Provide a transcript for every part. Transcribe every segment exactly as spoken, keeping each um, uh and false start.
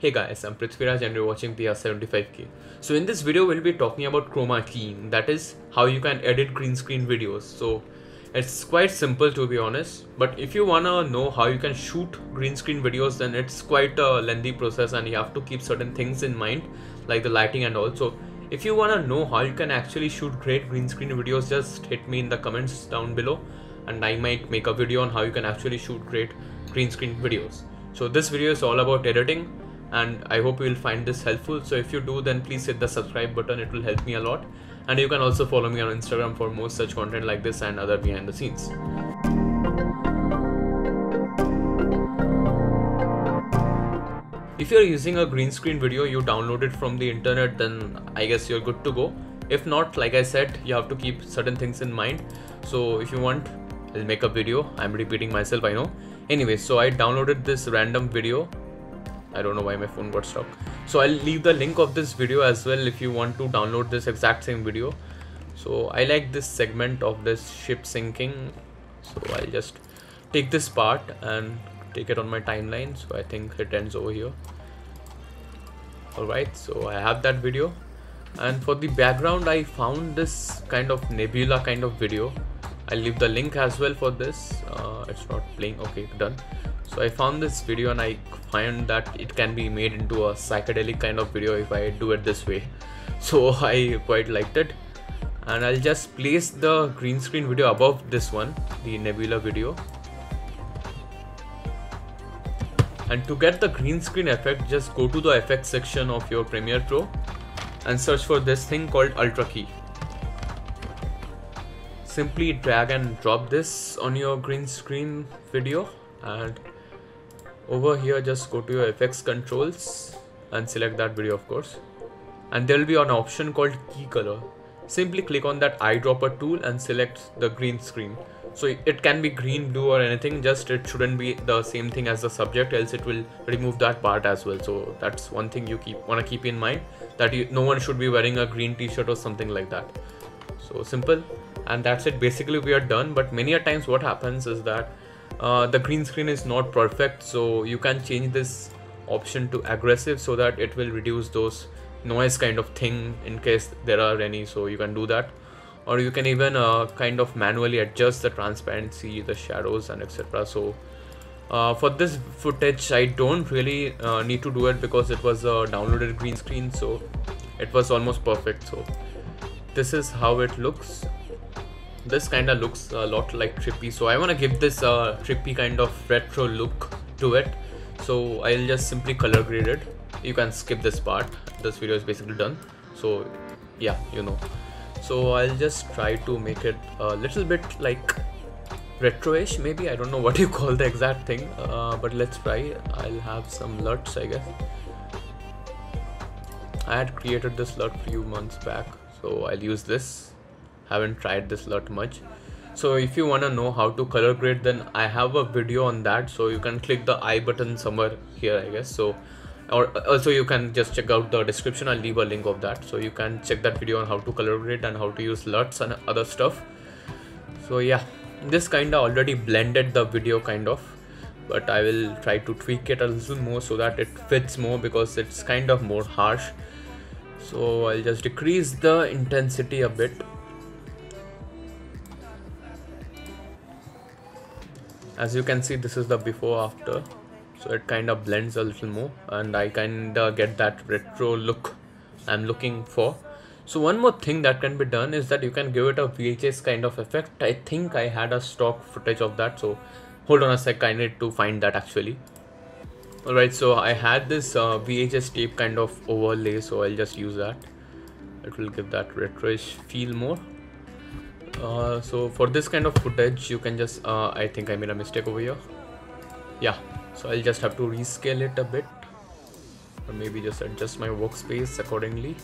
Hey guys, I'm Prithviraj and you're watching P R seventy-five K. So in this video, we'll be talking about chroma keying, that is how you can edit green screen videos. So it's quite simple to be honest, but if you wanna know how you can shoot green screen videos, then it's quite a lengthy process and you have to keep certain things in mind like the lighting and all. So if you wanna know how you can actually shoot great green screen videos, just hit me in the comments down below and I might make a video on how you can actually shoot great green screen videos. So this video is all about editing, and I hope you will find this helpful. So if you do, then please hit the subscribe button, it will help me a lot. And you can also follow me on Instagram for more such content like this and other behind the scenes. If you are using a green screen video you downloaded from the internet, then I guess you're good to go. If not, like I said, you have to keep certain things in mind. So if you want, I'll make a video. I'm repeating myself, I know. Anyway, so I downloaded this random video. I don't know why my phone got stuck. So I'll leave the link of this video as well if you want to download this exact same video. So I like this segment of this ship sinking. So I'll just take this part and take it on my timeline. So I think it ends over here. Alright, so I have that video. And for the background, I found this kind of nebula kind of video. I'll leave the link as well for this. Uh, it's not playing. Okay, done. So I found this video and I find that it can be made into a psychedelic kind of video if I do it this way. So I quite liked it. And I'll just place the green screen video above this one, the nebula video. And to get the green screen effect, just go to the effects section of your Premiere Pro and search for this thing called Ultra Key. Simply drag and drop this on your green screen video, and over here just go to your effects controls and select that video, of course, and there will be an option called key color. Simply click on that eyedropper tool and select the green screen. So it can be green, blue or anything, just it shouldn't be the same thing as the subject, else it will remove that part as well. So that's one thing you keep want to keep in mind, that you, no one should be wearing a green t-shirt or something like that. So simple, and that's it. Basically we are done, but many a times what happens is that Uh, the green screen is not perfect, so you can change this option to aggressive so that it will reduce those noise kind of thing in case there are any. So you can do that, or you can even uh, kind of manually adjust the transparency, the shadows and etc. So uh, for this footage I don't really uh, need to do it because it was a downloaded green screen, so it was almost perfect. So this is how it looks. This kind of looks a lot like trippy, so I want to give this a uh, trippy kind of retro look to it. So I'll just simply color grade it. You can skip this part, this video is basically done. So yeah, you know, so I'll just try to make it a little bit like retro-ish maybe. I don't know what you call the exact thing, uh, but let's try. I'll have some L U Ts, I guess. I had created this L U T few months back, so I'll use this. Haven't tried this L U T much. So if you want to know how to color grade, then I have a video on that, so you can click the I button somewhere here, I guess. So or also you can just check out the description, I'll leave a link of that, so you can check that video on how to color grade and how to use L U Ts and other stuff. So yeah, this kind of already blended the video kind of, but I will try to tweak it a little more so that it fits more because it's kind of more harsh. So I'll just decrease the intensity a bit. As you can see, this is the before after, so it kind of blends a little more and I kind of get that retro look I'm looking for. So one more thing that can be done is that you can give it a V H S kind of effect. I think I had a stock footage of that, so hold on a sec, I need to find that actually. Alright, so I had this uh, V H S tape kind of overlay, so I'll just use that. It will give that retro-ish feel more. Uh, so for this kind of footage you can just uh, I think I made a mistake over here. Yeah, so I'll just have to rescale it a bit, or maybe just adjust my workspace accordingly.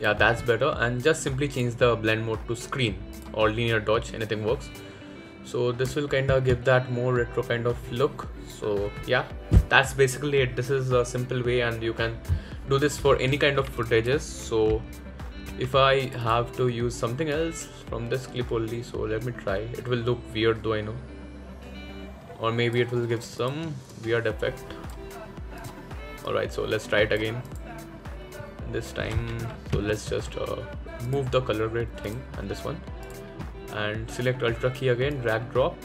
Yeah, that's better. And just simply change the blend mode to screen or linear dodge, anything works. So this will kind of give that more retro kind of look. So yeah, that's basically it. This is a simple way and you can do this for any kind of footages. So if I have to use something else from this clip only, so let me try. It will look weird though, I know, or maybe it will give some weird effect. Alright, so let's try it again this time. So let's just uh, move the color grade thing and this one, and select Ultra Key again, drag drop,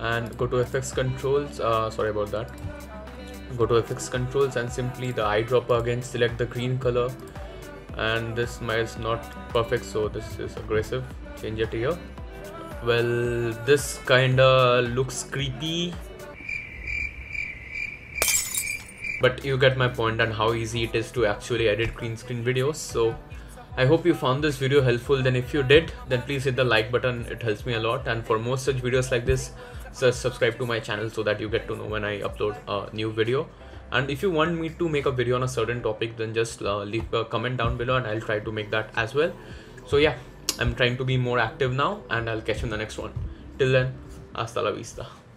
and go to F X controls, uh, sorry about that, go to F X controls and simply the eyedropper again, select the green color, and this might is not perfect, so this is aggressive, change it here. Well, this kinda looks creepy, but you get my point on how easy it is to actually edit green screen videos. So I hope you found this video helpful. Then if you did, then please hit the like button, it helps me a lot. And for more such videos like this, just subscribe to my channel so that you get to know when I upload a new video. And if you want me to make a video on a certain topic, then just uh, leave a comment down below and I'll try to make that as well. So yeah, I'm trying to be more active now, and I'll catch you in the next one. Till then, hasta la vista.